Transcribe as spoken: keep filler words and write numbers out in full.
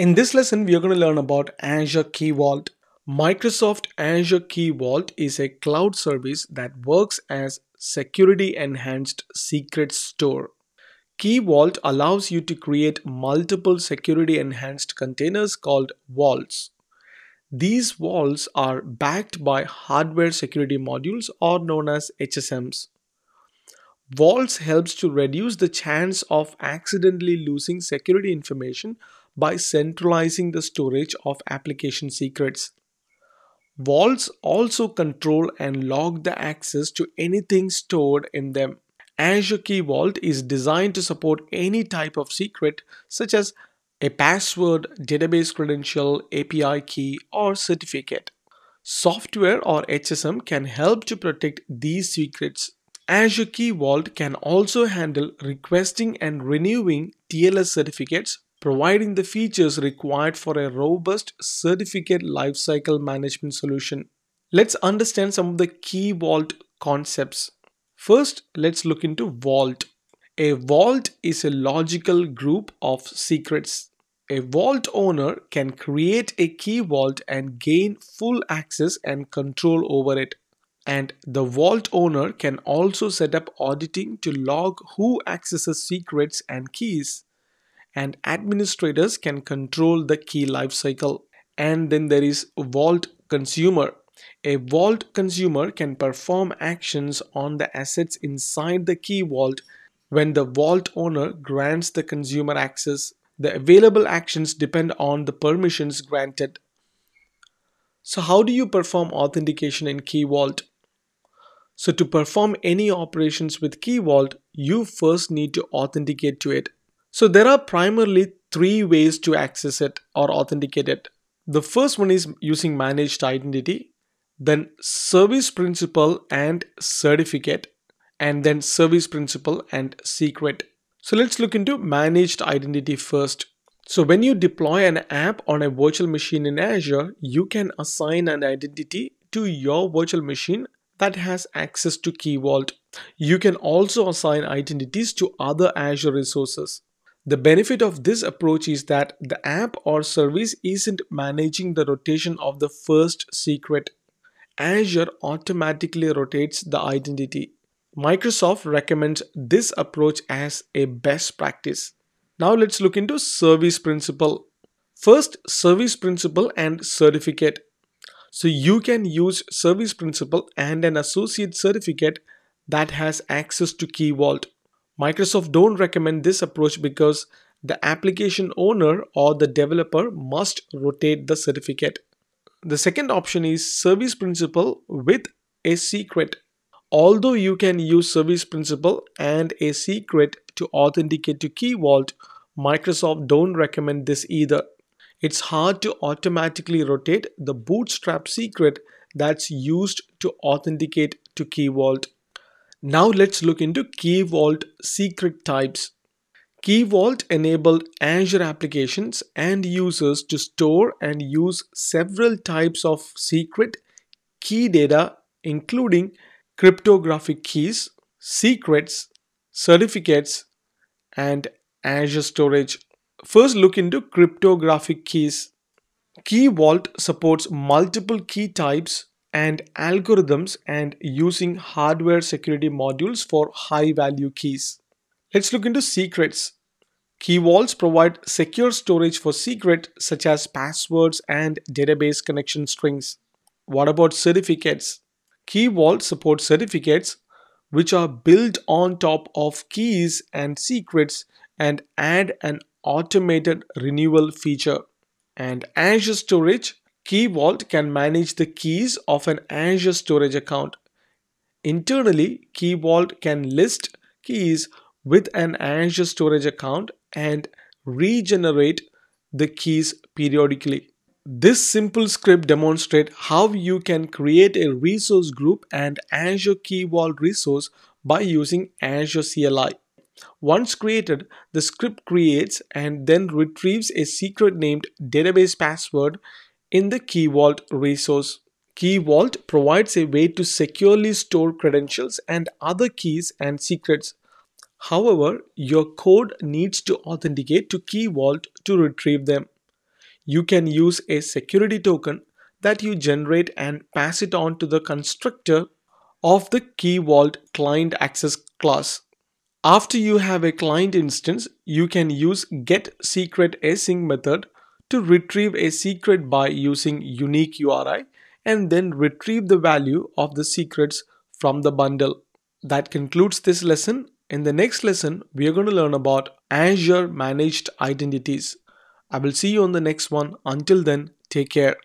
In this lesson, we are going to learn about Azure Key Vault. Microsoft Azure Key Vault is a cloud service that works as security-enhanced secret store. Key Vault allows you to create multiple security-enhanced containers called vaults. These vaults are backed by hardware security modules or known as H S Ms. Vaults helps to reduce the chance of accidentally losing security information by centralizing the storage of application secrets. Vaults also control and log the access to anything stored in them. Azure Key Vault is designed to support any type of secret, such as a password, database credential, A P I key, or certificate. Software or H S M can help to protect these secrets. Azure Key Vault can also handle requesting and renewing T L S certificates, providing the features required for a robust certificate lifecycle management solution. Let's understand some of the key vault concepts. First, let's look into vault. A vault is a logical group of secrets. A vault owner can create a key vault and gain full access and control over it. And the vault owner can also set up auditing to log who accesses secrets and keys. And administrators can control the key lifecycle. And then there is vault consumer. A vault consumer can perform actions on the assets inside the key vault when the vault owner grants the consumer access. The available actions depend on the permissions granted. So how do you perform authentication in Key Vault? So to perform any operations with Key Vault, you first need to authenticate to it. So there are primarily three ways to access it or authenticate it. The first one is using managed identity, then service principal and certificate, and then service principal and secret. So let's look into managed identity first. So when you deploy an app on a virtual machine in Azure, you can assign an identity to your virtual machine that has access to Key Vault. You can also assign identities to other Azure resources. The benefit of this approach is that the app or service isn't managing the rotation of the first secret. Azure automatically rotates the identity. Microsoft recommends this approach as a best practice. Now let's look into service principal. First, service principal and certificate. So you can use service principal and an associate certificate that has access to Key Vault. Microsoft don't recommend this approach because the application owner or the developer must rotate the certificate. The second option is service principal with a secret. Although you can use service principal and a secret to authenticate to Key Vault, Microsoft don't recommend this either. It's hard to automatically rotate the bootstrap secret that's used to authenticate to Key Vault. Now let's look into Key Vault secret types. Key Vault enabled Azure applications and users to store and use several types of secret key data, including cryptographic keys, secrets, certificates, and Azure storage. First, look into cryptographic keys. Key Vault supports multiple key types and algorithms and using hardware security modules for high-value keys. Let's look into secrets. Key Vaults provide secure storage for secrets such as passwords and database connection strings. What about certificates? Key Vault supports certificates, which are built on top of keys and secrets and add an automated renewal feature. And Azure storage. Key Vault can manage the keys of an Azure storage account. Internally, Key Vault can list keys with an Azure storage account and regenerate the keys periodically. This simple script demonstrates how you can create a resource group and Azure Key Vault resource by using Azure C L I. Once created, the script creates and then retrieves a secret named database password in the Key Vault resource. Key Vault provides a way to securely store credentials and other keys and secrets. However, your code needs to authenticate to Key Vault to retrieve them. you can use a security token that you generate and pass it on to the constructor of the Key Vault client access class. After you have a client instance, you can use getSecretAsync method to retrieve a secret by using unique U R I and then retrieve the value of the secrets from the bundle. That concludes this lesson. In the next lesson, we are going to learn about Azure managed identities. I will see you on the next one. Until then, take care.